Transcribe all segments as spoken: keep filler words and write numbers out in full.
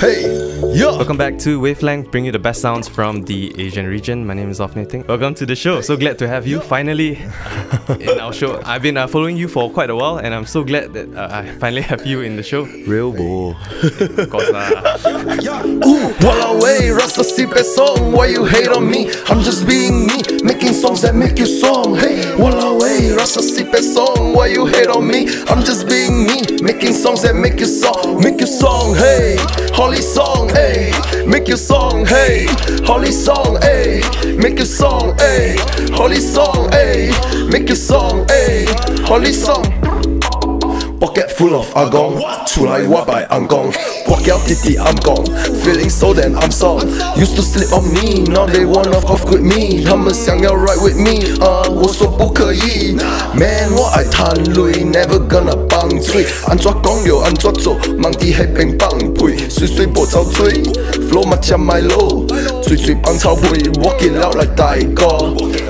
Hey! Yo! Welcome back to Wavelength, bringing you the best sounds from the Asian region. My name is Ofnating. Welcome to the show. So glad to have you finally in our show. I've been uh, following you for quite a while, and I'm so glad that uh, I finally have you in the show. Real bull. Of course lah. Wallah way, Rasta Sipe Song. Why you hate on me? I'm just being me, making songs that make you song. Hey! Wallah way, Rasta Sipe Song. Why you hate on me? I'm just being me, making songs that make you song. Make you song, hey! Holy song, hey, make your song, hey, holy song, hey, make your song, hey, holy song, hey, make your song, hey, holy song. Pocket full of agong, chulai wa by angong, walk out titi I'm gone, feeling so then I'm song. Used to sleep on me, now they wanna off with me. 他们想要 ride with me, uh, 我说不可以. Man, what I tan lui, never gonna bang tree. 安怎讲又安怎做，忙地黑平放屁，水水无走水 flow macam Milo, 水水放臭屁 walk it out like 大哥.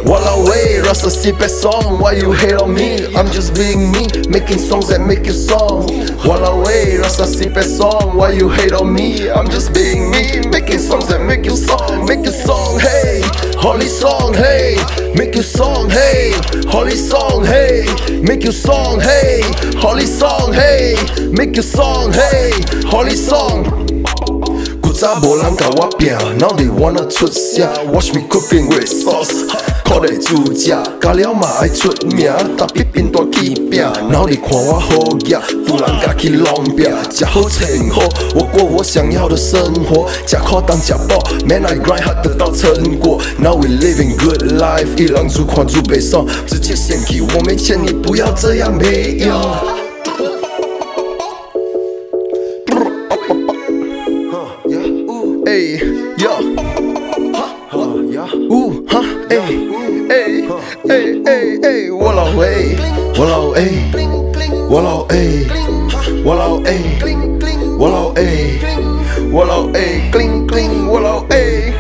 Wallah way, Rasta Sipe Song, why you hate on me? I'm just being me, making songs that make you song. Wallah way, Rasta Sipe Song, why you hate on me? I'm just being me, making songs that make you song. Make you song, hey, holy song, hey, make you song, hey, holy song, hey, make you song, hey, holy song, hey, make you song, hey, holy song. Now they wanna chutia, watch me cooking with sauce. Call it zuja, Galia my chut mia, tapip in to kipia. Now they call a ho ya, Tulanga ki lombia, Jaho Tang Ho, Woko was young out of sun ho, Jako Tang Jabo, man I grind hard the dog turn go. Now we living good life, Ilang Zu Kwan Zu Bei Song, Zuji Senki, Woman Chenny, Puya Zayang Bei Yo. Ooh, huh, hey, hey, hey, hey, hey, wallah way, wallah way, wallah way, wallah way, wallah way, wallah way, cling cling, wallah way,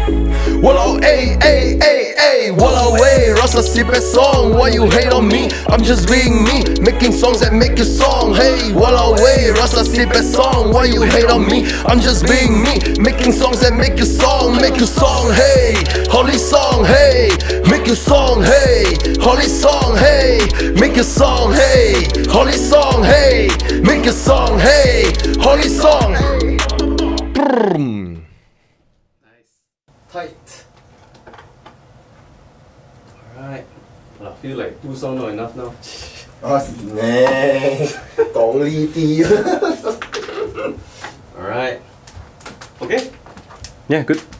wallah way, hey, hey, hey, wallah way, Rasta Sipe Song, why you hate on me? I'm just being me, making songs that make you song. Hey, wallah way, Rasta Sipe Song, why you hate on me? I'm just being me, making songs that make you song, make you song, hey, holy song, hey, make you song, hey, holy song, hey, make you song, hey, holy song, hey, make you song, hey, holy song. Nice, tight. All right. I feel like two songs not enough now. All right. Okay. Yeah, good.